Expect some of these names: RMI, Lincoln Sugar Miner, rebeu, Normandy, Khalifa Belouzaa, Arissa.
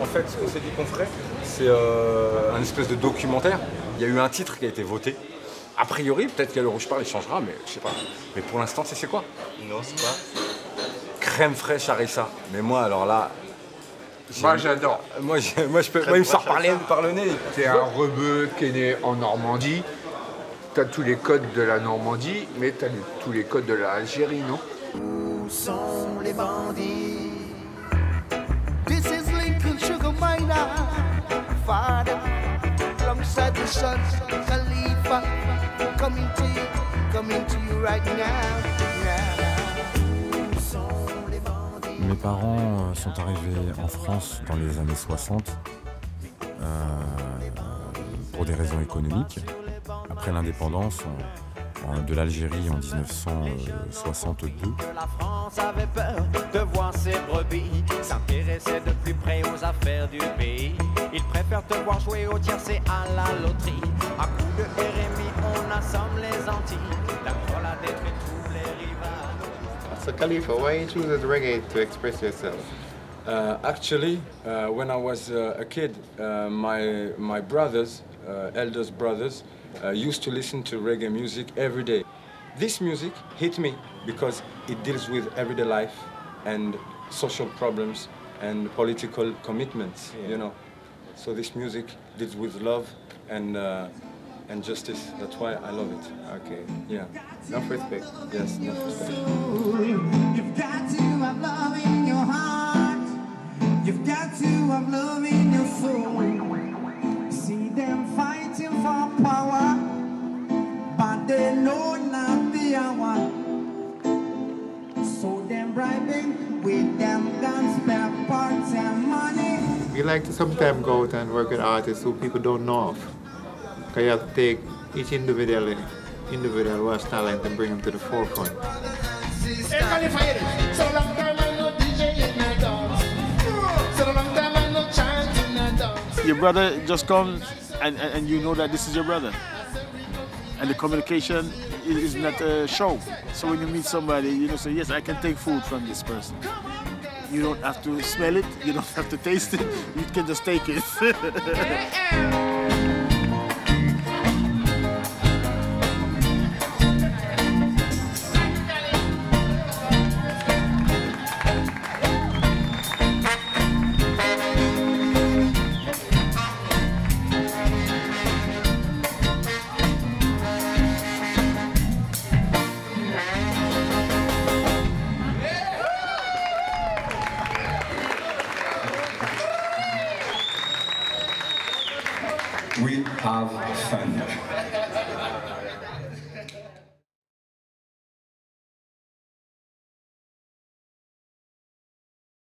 En fait, ce qu'on s'est dit qu'on ferait, c'est un espèce de documentaire. Il y a eu un titre qui a été voté. A priori, peut-être qu'à l'heure où je parle, il changera, mais je sais pas. Mais pour l'instant, c'est quoi? Non, c'est pas. Crème fraîche Arissa. Mais moi, alors là... Moi, j'adore. Moi, il me sort par le nez. T'es un rebeu qui est né en Normandie. T'as tous les codes de la Normandie, mais t'as tous les codes de l'Algérie, non? Où sont les bandits? This is Lincoln Sugar Miner, father, alongside the son, Khalifa, coming to you right now. Mes parents sont arrivés en France dans les années 60 pour des raisons économiques. Après l'indépendance de l'Algérie en 1962. La France avait peur de voir ses brebis s'intéresser de plus près aux affaires du pays. Ils préfèrent te voir jouer au tiercé à la loterie. À coups de RMI, on assomme les Antilles. La parole a détruit tous les rivales. So Khalifa, why you choose reggae to express yourself? Actually, when I was a kid, my brothers, eldest brothers, used to listen to reggae music every day. This music hit me because it deals with everyday life and social problems and political commitments, yeah. You know. So this music deals with love and justice. That's why I love it. Okay. Yeah. No respect. Yes, no respect. You've got to have love in your heart. You've got to have love in your soul. See them fighting for power, but they know not the hour. So them bribing with them guns, spare parts and money. We like to sometimes go out and work with artists who people don't know of. You have to take each individual who has talent and bring them to the forefront. Your brother just comes and you know that this is your brother. And the communication is not a show. So when you meet somebody, you know, say, yes, I can take food from this person. You don't have to smell it, you don't have to taste it, you can just take it. We have fun.